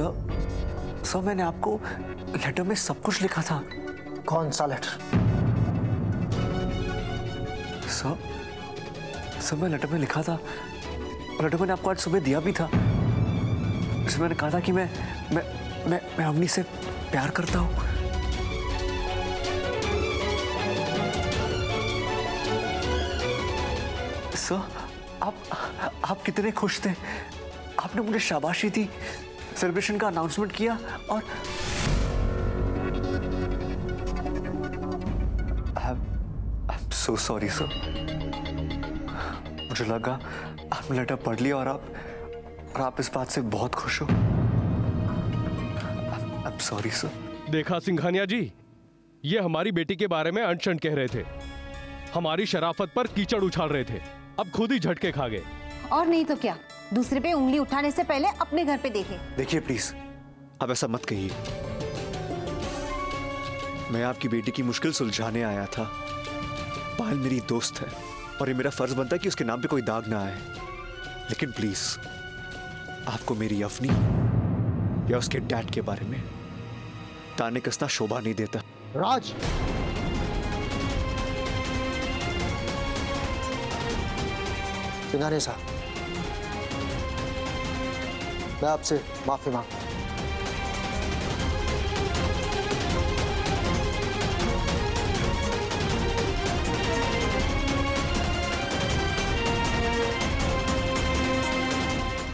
Sir, sir मैंने आपको letter में सब कुछ लिखा था। कौन सा लेटर? सर मैं लेटर में लिखा था, लेटर मैंने आपको आज सुबह दिया भी था। उसमें मैंने कहा था कि मैं अवनी से प्यार करता हूँ। सर आप कितने खुश थे, आपने मुझे शाबाशी दी, सेलिब्रेशन का अनाउंसमेंट किया और I am so sorry sir, मुझे लगा आपने लेटर पढ़ लिया और आप इस बात से बहुत खुश हो। I am sorry sir. देखा सिंघानिया जी, ये हमारी बेटी के बारे में अनशन कह रहे थे, हमारी शराफत पर कीचड़ उछाल रहे थे, अब खुद ही झटके खा गए। और नहीं तो क्या, दूसरे पे उंगली उठाने से पहले अपने घर पे देखें। देखिए प्लीज, अब ऐसा मत कहिए। मैं आपकी बेटी की मुश्किल सुलझाने आया था। पायल मेरी दोस्त है और ये मेरा फर्ज बनता है कि उसके नाम पे कोई दाग ना आए, लेकिन प्लीज आपको मेरी अवनी या उसके डैड के बारे में ताने कसना शोभा नहीं देता। राज, सिंघानिया साहब, मैं आपसे माफी मांगता हूं।